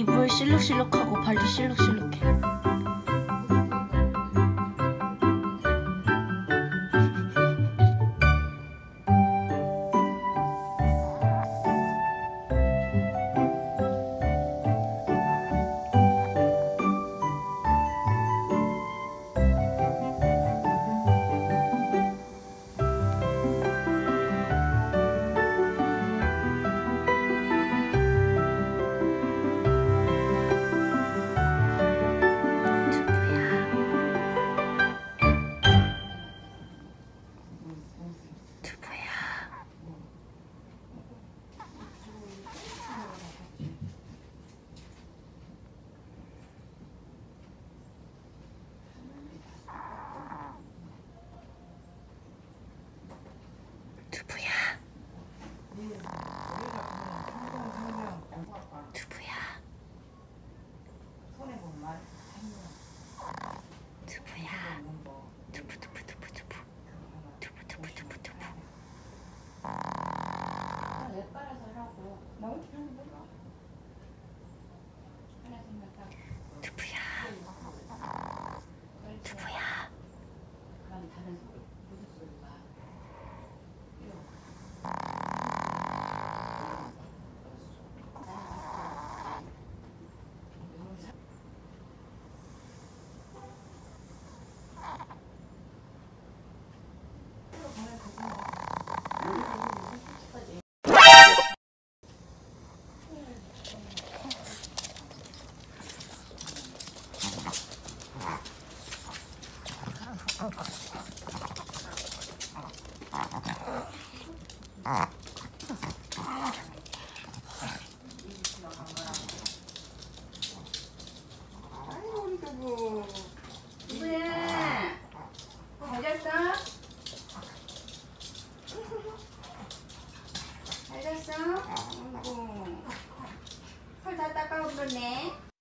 이불 실룩실룩하고 발도 실룩실룩해. 잘 잤어? 아이고 털 다 닦아오셨네.